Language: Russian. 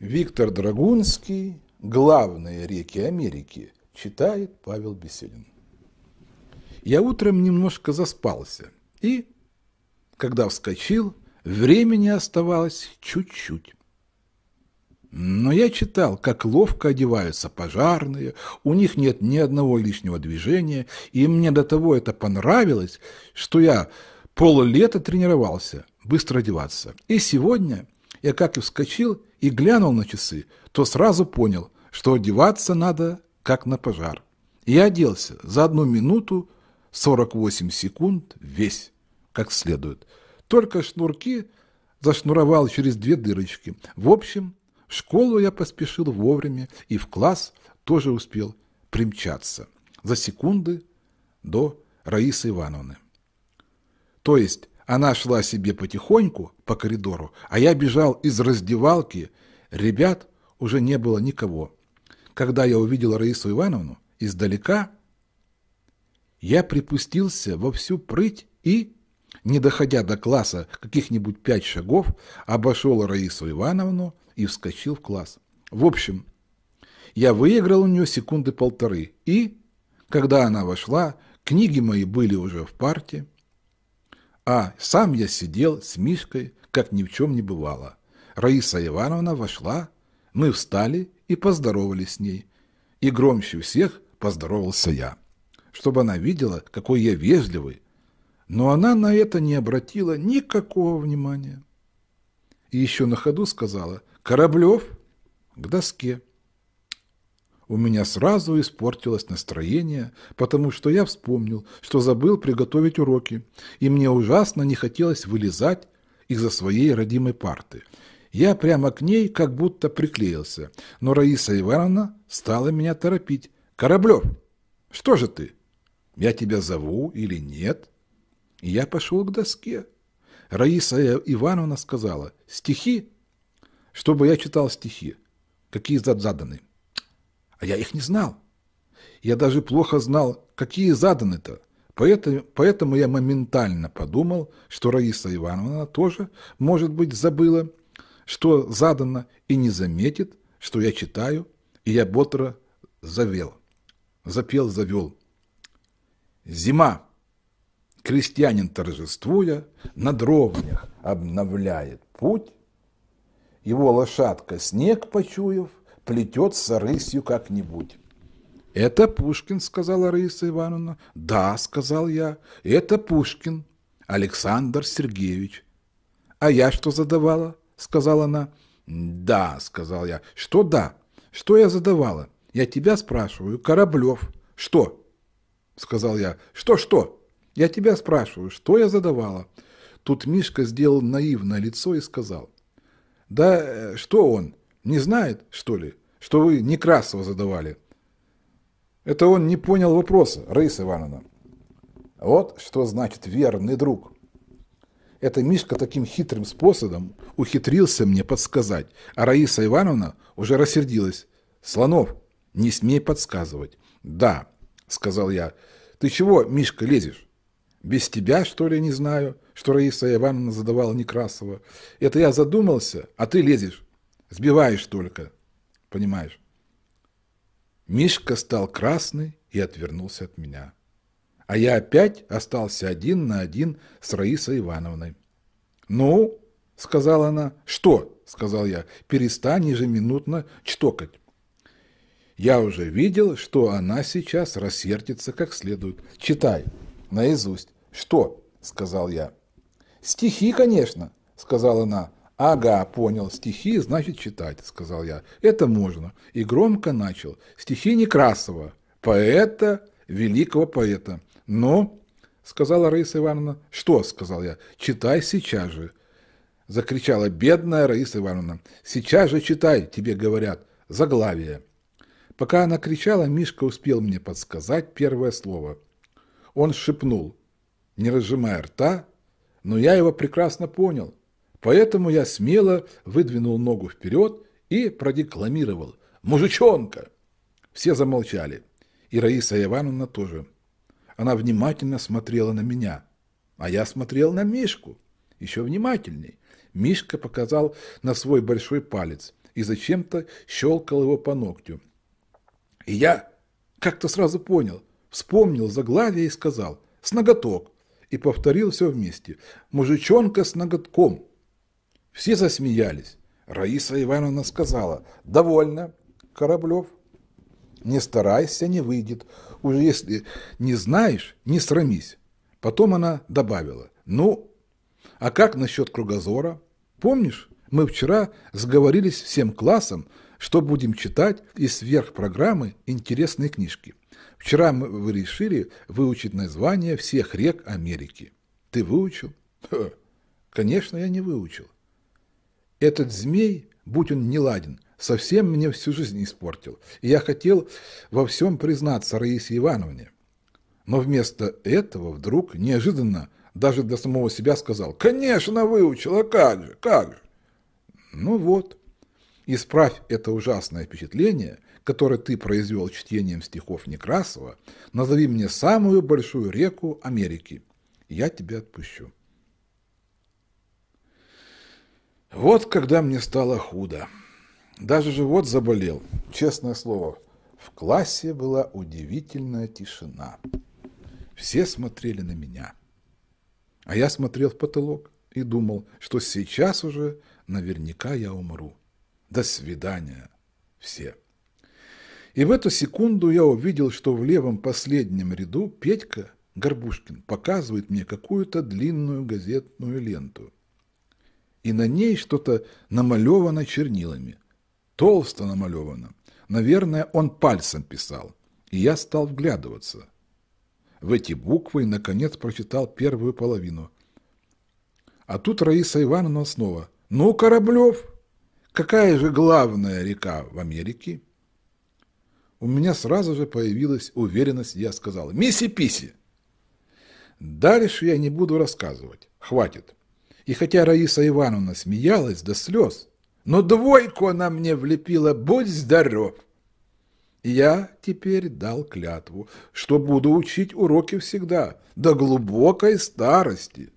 Виктор Драгунский, «Главные реки Америки», читает Павел Беседин. Я утром немножко заспался, и, когда вскочил, времени оставалось чуть-чуть. Но я читал, как ловко одеваются пожарные, у них нет ни одного лишнего движения, и мне до того это понравилось, что я пол-лета тренировался быстро одеваться. И сегодня я как и вскочил и глянул на часы, то сразу понял, что одеваться надо как на пожар. И я оделся за 1 минуту 48 секунд весь, как следует. Только шнурки зашнуровал через 2 дырочки. В общем, в школу я поспешил вовремя и в класс тоже успел примчаться за секунды до Раисы Ивановны. То есть она шла себе потихоньку по коридору, а я бежал из раздевалки. Ребят уже не было никого. Когда я увидел Раису Ивановну издалека, я припустился во всю прыть и, не доходя до класса каких-нибудь 5 шагов, обошел Раису Ивановну и вскочил в класс. В общем, я выиграл у нее 1,5 секунды, и, когда она вошла, книги мои были уже в парте, а сам я сидел с Мишкой, как ни в чем не бывало. Раиса Ивановна вошла, мы встали и поздоровались с ней, и громче всех поздоровался я, чтобы она видела, какой я вежливый. Но она на это не обратила никакого внимания. И еще на ходу сказала: «Кораблев, к доске». У меня сразу испортилось настроение, потому что я вспомнил, что забыл приготовить уроки, и мне ужасно не хотелось вылезать из-за своей родимой парты. Я прямо к ней как будто приклеился, но Раиса Ивановна стала меня торопить. «Кораблев, что же ты? Я тебя зову или нет?» И я пошел к доске. Раиса Ивановна сказала: «Стихи?» Чтобы я читал стихи, какие заданы. А я их не знал. Я даже плохо знал, какие заданы-то. Поэтому я моментально подумал, что Раиса Ивановна тоже, может быть, забыла, что задано, и не заметит, что я читаю. И я бодро завел. «Зима. Крестьянин, торжествуя, на дровнях обновляет путь. Его лошадка, снег почуяв, плетется рысью как-нибудь». «Это Пушкин», — сказала Раиса Ивановна. «Да», — сказал я, — «это Пушкин, Александр Сергеевич». «А я что задавала?» — сказала она. «Да», — сказал я. «Что да? Что я задавала? Я тебя спрашиваю, Кораблев». «Что?» — сказал я. «Что-что?» Я тебя спрашиваю, что я задавала?» Тут Мишка сделал наивное лицо и сказал: «Да что он, не знает, что ли, что вы Некрасова задавали? Это он не понял вопроса, Раиса Ивановна». Вот что значит верный друг. Это Мишка таким хитрым способом ухитрился мне подсказать, а Раиса Ивановна уже рассердилась. «Слонов, не смей подсказывать». «Да», — сказал я. «Ты чего, Мишка, лезешь? Без тебя, что ли, не знаю, что Раиса Ивановна задавала Некрасова. Это я задумался, а ты лезешь. Сбиваешь только. Понимаешь?» Мишка стал красный и отвернулся от меня. А я опять остался 1 на 1 с Раисой Ивановной. «Ну?» — сказала она. «Что?» — сказал я. «Перестань ежеминутно чтокать». Я уже видел, что она сейчас рассердится как следует. «Читай наизусть». «Что?» – сказал я. «Стихи, конечно», – сказала она. «Ага, понял, стихи, значит читать», – сказал я. «Это можно». И громко начал. «Стихи Некрасова, поэта, великого поэта». «Но», – сказала Раиса Ивановна. «Что?» – сказал я. «Читай сейчас же», – закричала бедная Раиса Ивановна. «Сейчас же читай, тебе говорят, заглавие». Пока она кричала, Мишка успел мне подсказать первое слово. Он шепнул, не разжимая рта, но я его прекрасно понял, поэтому я смело выдвинул ногу вперед и продекламировал: «Мужичонка!» Все замолчали, и Раиса Ивановна тоже. Она внимательно смотрела на меня, а я смотрел на Мишку, еще внимательней. Мишка показал на свой большой палец, и зачем-то щелкал его по ногтю. И я как-то сразу понял, вспомнил заглавие и сказал «с ноготок», и повторил все вместе «мужичонка с ноготком». Все засмеялись. Раиса Ивановна сказала «довольно, Кораблев, не старайся, не выйдет, уж если не знаешь, не срамись». Потом она добавила «ну, а как насчет кругозора? Помнишь, мы вчера сговорились всем классом, что будем читать из сверхпрограммы интересные книжки. Вчера мы решили выучить названия всех рек Америки. Ты выучил?» «Ха, конечно, я не выучил. Этот змей, будь он неладен, совсем мне всю жизнь испортил, и я хотел во всем признаться Раисе Ивановне. Но вместо этого вдруг неожиданно даже для самого себя сказал: «Конечно, выучил, а как же, как же!» Ну вот, исправь это ужасное впечатление, которое ты произвел чтением стихов Некрасова, назови мне самую большую реку Америки. Я тебя отпущу. Вот когда мне стало худо. Даже живот заболел, честное слово. В классе была удивительная тишина. Все смотрели на меня. А я смотрел в потолок и думал, что сейчас уже наверняка я умру. До свидания, все. И в эту секунду я увидел, что в левом последнем ряду Петька Горбушкин показывает мне какую-то длинную газетную ленту. И на ней что-то намалевано чернилами. Толсто намалевано. Наверное, он пальцем писал. И я стал вглядываться в эти буквы и, наконец, прочитал первую половину. А тут Раиса Ивановна снова. «Ну, Кораблев, какая же главная река в Америке?» У меня сразу же появилась уверенность, я сказал: «Миссисипи!» Дальше я не буду рассказывать, хватит. И хотя Раиса Ивановна смеялась до слез, но двойку она мне влепила, будь здоров. Я теперь дал клятву, что буду учить уроки всегда, до глубокой старости.